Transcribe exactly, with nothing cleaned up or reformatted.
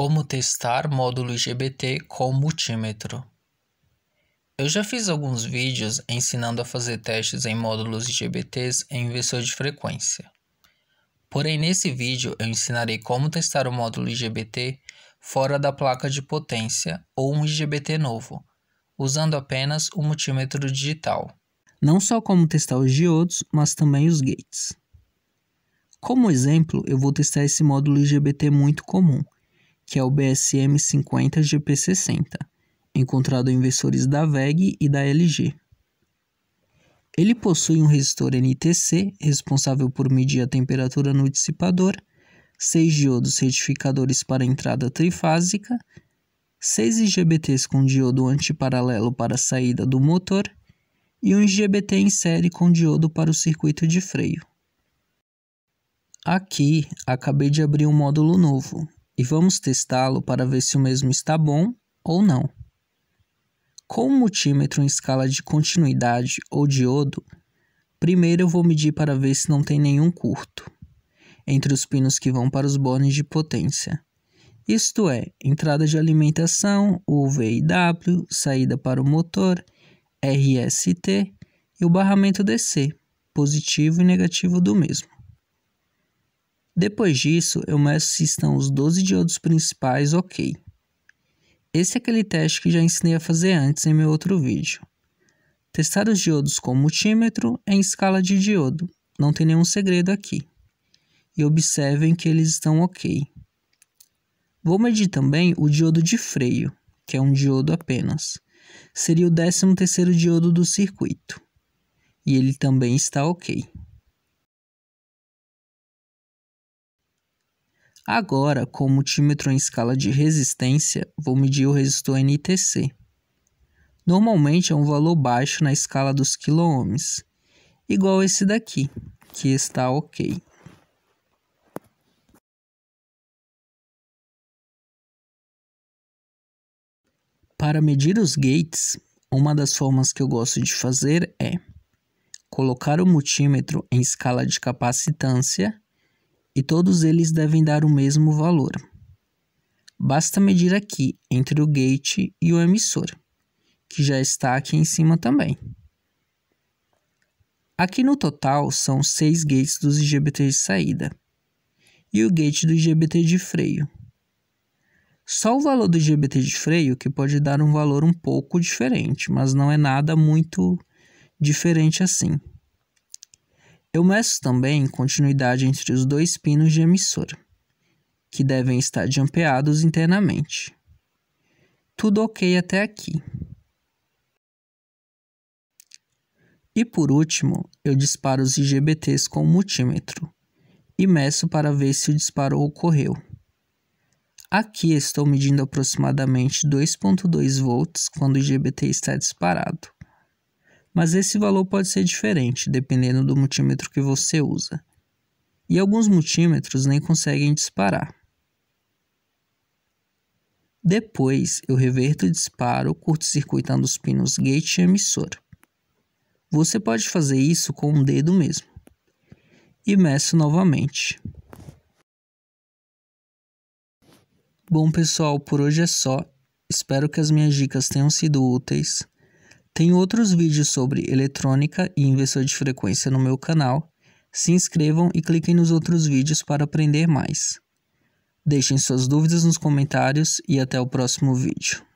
Como testar módulo I G B T com multímetro. Eu já fiz alguns vídeos ensinando a fazer testes em módulos I G B Ts em inversor de frequência. Porém, nesse vídeo eu ensinarei como testar o módulo I G B T fora da placa de potência ou um I G B T novo, usando apenas o multímetro digital. Não só como testar os diodos, mas também os gates. Como exemplo, eu vou testar esse módulo I G B T muito comum, que é o B S M cinquenta G P sessenta, encontrado em inversores da W E G e da L G. Ele possui um resistor N T C, responsável por medir a temperatura no dissipador, seis diodos retificadores para entrada trifásica, seis I G B Ts com diodo antiparalelo para a saída do motor e um I G B T em série com diodo para o circuito de freio. Aqui, acabei de abrir um módulo novo. E vamos testá-lo para ver se o mesmo está bom ou não. Com o multímetro em escala de continuidade ou diodo, primeiro eu vou medir para ver se não tem nenhum curto entre os pinos que vão para os bornes de potência. Isto é, entrada de alimentação, U V e W, saída para o motor, R S T e o barramento D C, positivo e negativo do mesmo. Depois disso, eu meço se estão os doze diodos principais ok. Esse é aquele teste que já ensinei a fazer antes em meu outro vídeo. Testar os diodos com multímetro em escala de diodo, não tem nenhum segredo aqui. E observem que eles estão ok. Vou medir também o diodo de freio, que é um diodo apenas. Seria o décimo terceiro diodo do circuito. E ele também está ok. Agora, com o multímetro em escala de resistência, vou medir o resistor N T C. Normalmente é um valor baixo na escala dos quilo-ohms, igual esse daqui, que está ok. Para medir os gates, uma das formas que eu gosto de fazer é colocar o multímetro em escala de capacitância, e todos eles devem dar o mesmo valor. Basta medir aqui, entre o gate e o emissor, que já está aqui em cima também. Aqui no total são seis gates dos I G B T de saída e o gate do I G B T de freio. Só o valor do I G B T de freio que pode dar um valor um pouco diferente, mas não é nada muito diferente assim. Eu meço também continuidade entre os dois pinos de emissor, que devem estar jampeados internamente. Tudo ok até aqui. E por último, eu disparo os I G B Ts com o multímetro e meço para ver se o disparo ocorreu. Aqui estou medindo aproximadamente dois vírgula dois volts quando o I G B T está disparado. Mas esse valor pode ser diferente, dependendo do multímetro que você usa. E alguns multímetros nem conseguem disparar. Depois, eu reverto o disparo, curto-circuitando os pinos gate e emissor. Você pode fazer isso com um dedo mesmo. E meço novamente. Bom pessoal, por hoje é só. Espero que as minhas dicas tenham sido úteis. Tem outros vídeos sobre eletrônica e inversor de frequência no meu canal. Se inscrevam e cliquem nos outros vídeos para aprender mais. Deixem suas dúvidas nos comentários e até o próximo vídeo.